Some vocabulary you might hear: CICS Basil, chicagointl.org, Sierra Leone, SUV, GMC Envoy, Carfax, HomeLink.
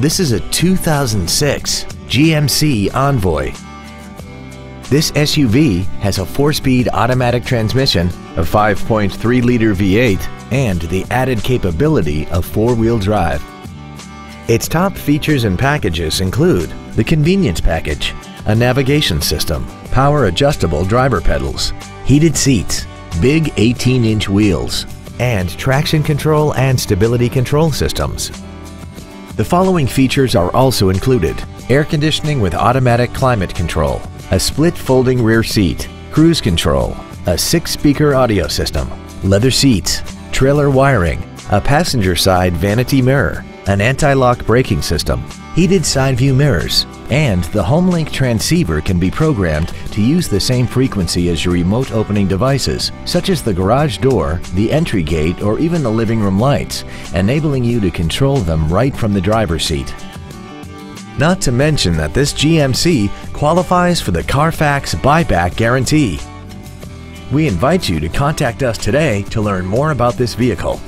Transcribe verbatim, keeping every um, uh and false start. This is a two thousand six G M C Envoy. This S U V has a four-speed automatic transmission, a five point three liter V eight, and the added capability of four-wheel drive. Its top features and packages include the convenience package, a navigation system, power adjustable driver pedals, heated seats, big eighteen inch wheels, and traction control and stability control systems. The following features are also included: air conditioning with automatic climate control, a split folding rear seat, cruise control, a six-speaker audio system, leather seats, trailer wiring, a passenger side vanity mirror, an anti-lock braking system, heated side view mirrors, and the HomeLink transceiver can be programmed to use the same frequency as your remote opening devices, such as the garage door, the entry gate, or even the living room lights, enabling you to control them right from the driver's seat. Not to mention that this G M C qualifies for the Carfax buyback guarantee. We invite you to contact us today to learn more about this vehicle.